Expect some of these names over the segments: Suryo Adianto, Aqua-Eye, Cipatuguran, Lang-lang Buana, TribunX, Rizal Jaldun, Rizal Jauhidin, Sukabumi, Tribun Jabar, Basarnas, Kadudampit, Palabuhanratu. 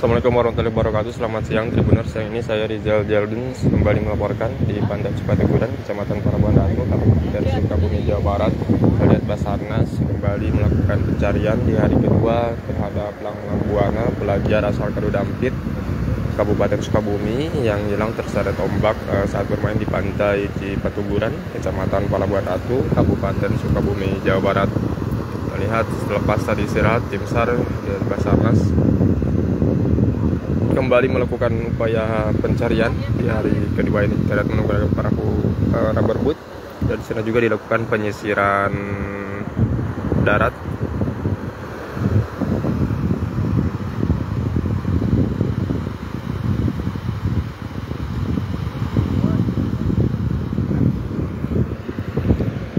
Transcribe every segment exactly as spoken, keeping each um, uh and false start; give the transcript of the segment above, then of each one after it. Assalamualaikum warahmatullahi wabarakatuh. Selamat siang Tribuners. Siang ini saya Rizal Jaldun kembali melaporkan di Pantai Cipatuguran, Kecamatan Palabuhanratu, Kabupaten Sukabumi, Jawa Barat. Terkait Basarnas kembali melakukan pencarian di hari kedua terhadap Lang-lang Buana, pelajar asal Kadudampit, Kabupaten Sukabumi yang hilang terseret ombak eh, saat bermain di Pantai Cipatuguran, Kecamatan Palabuhanratu, Kabupaten Sukabumi, Jawa Barat. Terlihat selepas tadi istirahat, tim SAR dan Basarnas kembali melakukan upaya pencarian di hari kedua ini terkait menggunakan perahu uh, rubber boat, dan di sana juga dilakukan penyisiran darat.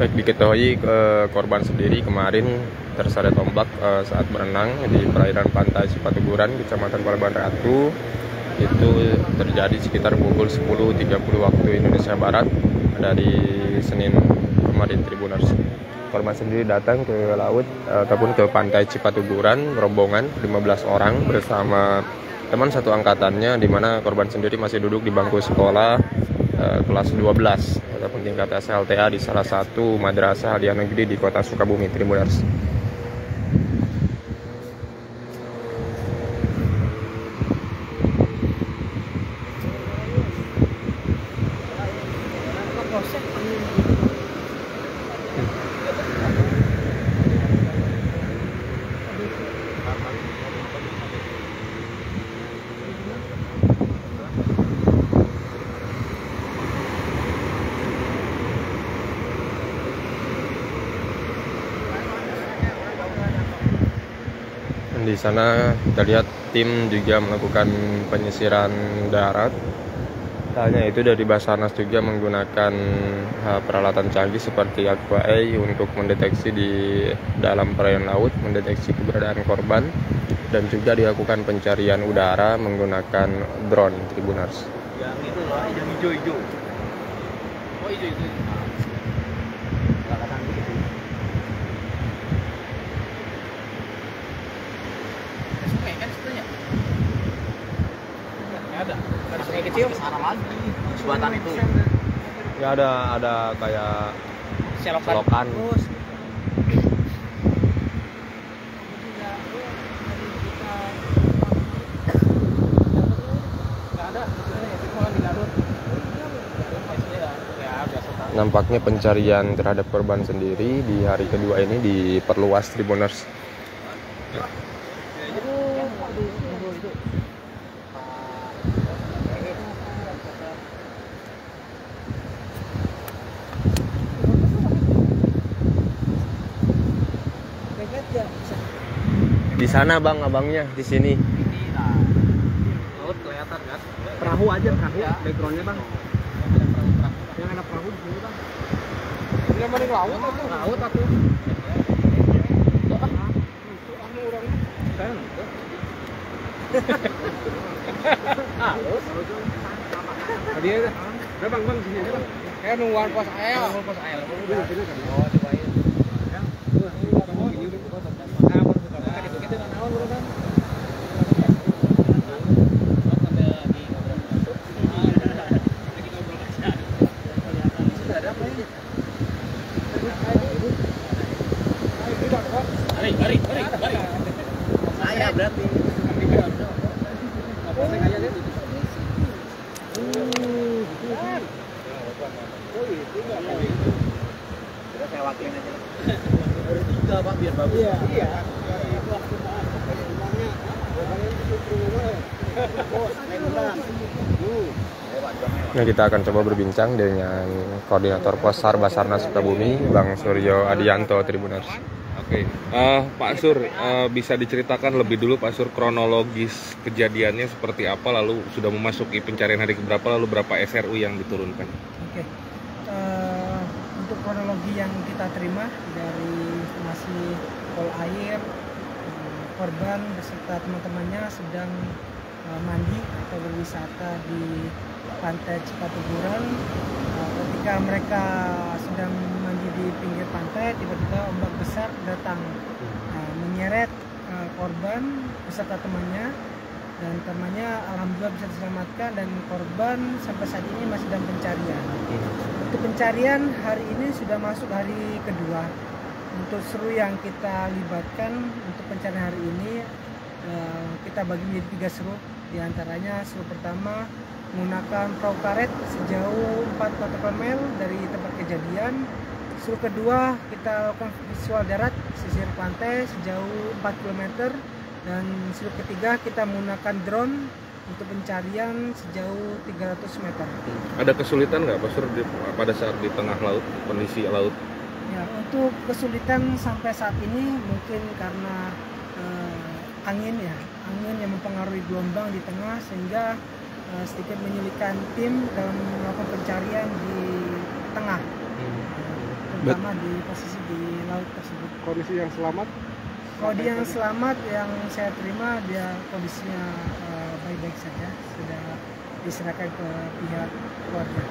Baik, diketahui uh, korban sendiri kemarin terseret ombak uh, saat berenang di perairan Pantai Cipatuguran, Kecamatan Palabuhanratu. Itu terjadi sekitar pukul sepuluh tiga puluh waktu Indonesia Barat dari Senin kemarin Tribuners. Korban sendiri datang ke laut uh, ataupun ke Pantai Cipatuguran rombongan lima belas orang bersama teman satu angkatannya, di mana korban sendiri masih duduk di bangku sekolah uh, kelas dua belas ataupun tingkat S L T A di salah satu madrasah aliyah negeri di kota Sukabumi, Tribuners. Di sana kita lihat tim juga melakukan penyisiran darat. Tak hanya itu, dari Basarnas juga menggunakan uh, peralatan canggih seperti Aqua-Eye untuk mendeteksi di dalam perairan laut, mendeteksi keberadaan korban, dan juga dilakukan pencarian udara menggunakan drone, Tribuners. Yang itu loh, yang hijau-hijau. Oh, hijau-hijau. Kecil sebatan itu ya ada ada kayak selokan, selokan. Nampaknya pencarian terhadap korban sendiri di hari kedua ini diperluas, Tribuners. Di sana bang, abangnya di sini. Laut kelihatan kan? Perahu aja, perahu. Backgroundnya bang. Yang ada perahu di sini bang. Ini mana laut atau? Laut atau? Dia ada bang bang sini bang. Kayak nungguan pos air. Pos air. Nah, kita akan coba berbincang dengan koordinator pos SAR Basarnas Sukabumi, Bang Suryo Adianto, Tribuners. Oke, uh, Pak Sur, uh, bisa diceritakan lebih dulu Pak Sur kronologis kejadiannya seperti apa, lalu sudah memasuki pencarian hari keberapa, lalu berapa S R U yang diturunkan? Oke, uh, untuk kronologi yang kita terima dari informasi pol air, korban beserta teman-temannya sedang mandi atau berwisata di Pantai Cipatuguran. Ketika mereka sedang mandi di pinggir pantai, tiba-tiba ombak besar datang menyeret korban beserta temannya dan temannya alhamdulillah bisa diselamatkan, dan korban sampai saat ini masih dalam pencarian. Untuk pencarian hari ini sudah masuk hari kedua. Untuk seluruh yang kita libatkan untuk pencarian hari ini, eh, kita bagi menjadi tiga seru. Di antaranya seru pertama menggunakan perahu karet sejauh empat kilometer dari tempat kejadian. Seru kedua kita lakukan visual darat sisir pantai sejauh empat kilometer. Dan seru ketiga kita menggunakan drone untuk pencarian sejauh tiga ratus meter. Ada kesulitan nggak Pak Sur pada saat di tengah laut, kondisi laut? Ya, untuk kesulitan sampai saat ini mungkin karena eh, angin ya, angin yang mempengaruhi gelombang di tengah sehingga eh, sedikit menyulitkan tim dalam melakukan pencarian di tengah, hmm. terutama But... di posisi di laut tersebut. Kondisi yang selamat? Kalau dia yang selamat, yang saya terima, dia kondisinya baik-baik uh, saja, sudah diserahkan ke pihak keluarga.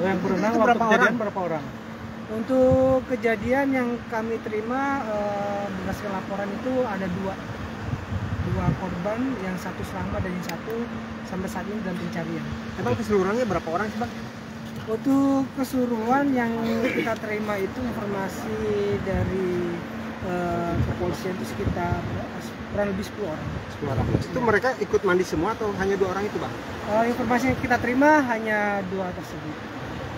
Yang berenang berapa orang? Berapa orang? Untuk kejadian yang kami terima uh, berdasarkan laporan itu ada dua, dua korban, yang satu selamat dan yang satu sampai saat ini dalam pencarian. Emang keseluruhannya berapa orang sih Bang? Untuk keseluruhan yang kita terima itu informasi dari Uh, kepolisian itu sekitar kurang lebih sepuluh orang. sepuluh orang. Itu ya. Mereka ikut mandi semua atau hanya dua orang itu Bang? Uh, informasi yang kita terima hanya dua tersebut.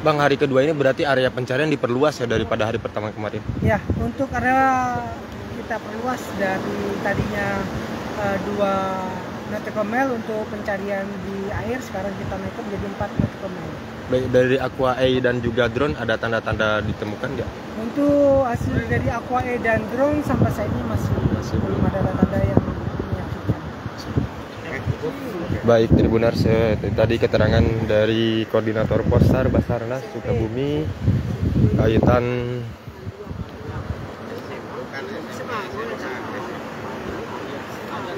Bang, hari kedua ini berarti area pencarian diperluas ya daripada hari pertama kemarin? Ya, untuk area kita perluas dari tadinya uh, dua nautical mile untuk pencarian di air, sekarang kita naik menjadi empat nautical mile. Baik, dari Aqua-Eye dan juga drone ada tanda-tanda ditemukan nggak? Untuk hasil dari Aqua-Eye dan drone sampai saat ini masih, masih belum ada tanda-tanda yang meyakinkan. Baik, TribunX, tadi keterangan dari Koordinator Posar Basarnas Sukabumi kaitan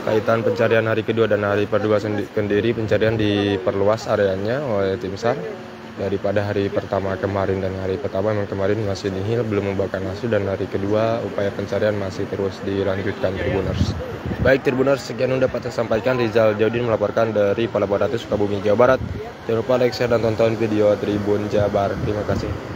Kaitan pencarian hari kedua dan hari kedua sendiri, pencarian diperluas areanya oleh tim SAR daripada hari pertama kemarin. Dan hari pertama memang kemarin masih nihil, belum membawakan hasil, dan hari kedua upaya pencarian masih terus dilanjutkan Tribuners. Baik Tribuners, sekian yang dapat saya sampaikan. Rizal Jauhidin melaporkan dari Palabuhanratu, Sukabumi, Jawa Barat. Jangan lupa like, share, dan tonton video Tribun Jabar. Terima kasih.